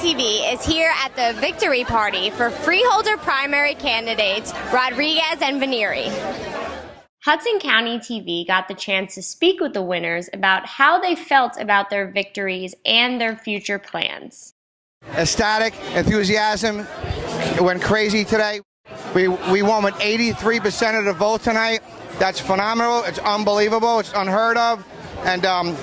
TV is here at the victory party for freeholder primary candidates Rodriguez and Vainieri. Hudson County TV got the chance to speak with the winners about how they felt about their victories and their future plans. Ecstatic, enthusiasm, it went crazy today. We won with 83% of the vote tonight. That's phenomenal, it's unbelievable, it's unheard of. And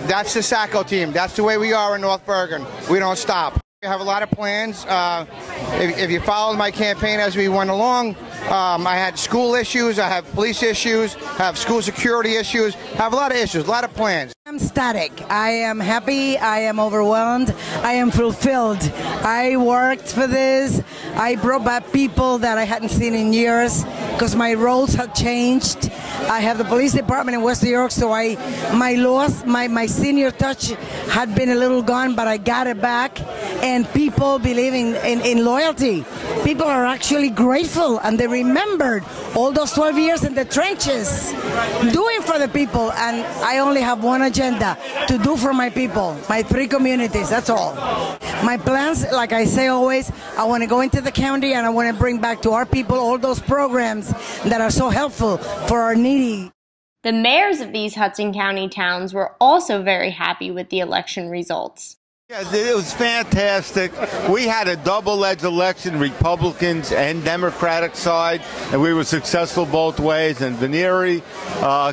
that's the SACO team. That's the way we are in North Bergen. We don't stop. We have a lot of plans. If you followed my campaign as we went along, I had school issues, I have police issues, I have school security issues, I have a lot of issues, a lot of plans. I'm ecstatic. I am happy. I am overwhelmed. I am fulfilled. I worked for this. I brought back people that I hadn't seen in years because my roles had changed. I have the police department in West New York, so my senior touch had been a little gone, but I got it back. And people believe in loyalty. People are actually grateful, and they remembered all those 12 years in the trenches, doing for the people. And I only have one agenda, to do for my people, my three communities, that's all. My plans, like I say always, I want to go into the county and I want to bring back to our people all those programs that are so helpful for our needy. The mayors of these Hudson County towns were also very happy with the election results. Yes, it was fantastic. We had a double-edged election, Republicans and Democratic side, and we were successful both ways. And Vainieri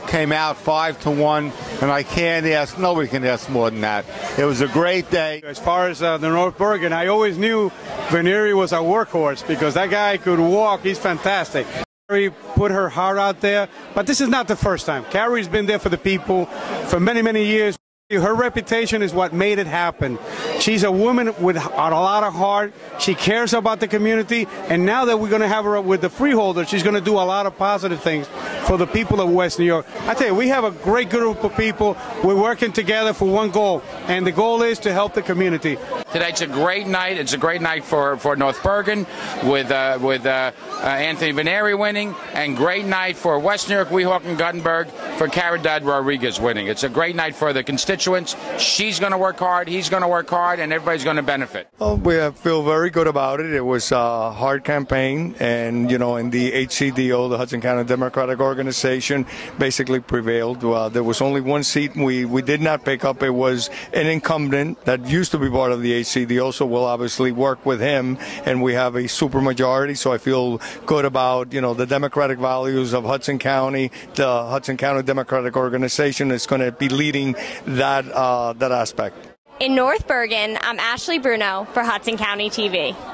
came out 5-1, and I can't ask, nobody can ask more than that. It was a great day. As far as the North Bergen, I always knew Vainieri was a workhorse because that guy could walk. He's fantastic. Carrie put her heart out there, but this is not the first time. Carrie's been there for the people for many, many years. Her reputation is what made it happen. She's a woman with a lot of heart. She cares about the community, and now that we're going to have her with the freeholder, she's going to do a lot of positive things for the people of West New York. I tell you, we have a great group of people. We're working together for one goal, and the goal is to help the community. Tonight's a great night. It's a great night for North Bergen with Anthony Vainieri winning, and great night for West New York, Weehawken, and Guttenberg for Caridad Rodriguez winning. It's a great night for the constituents. She's going to work hard, he's going to work hard, and everybody's going to benefit. Well, we feel very good about it. It was a hard campaign, and, you know, in the HCDO, the Hudson County Democratic Organization, basically prevailed. There was only one seat we did not pick up. It was an incumbent that used to be part of the HCDO, so we'll obviously work with him, and we have a supermajority, so I feel good about, you know, the democratic values of Hudson County. The Hudson County Democratic Organization is going to be leading that aspect. In North Bergen, I'm Ashley Bruno for Hudson County TV.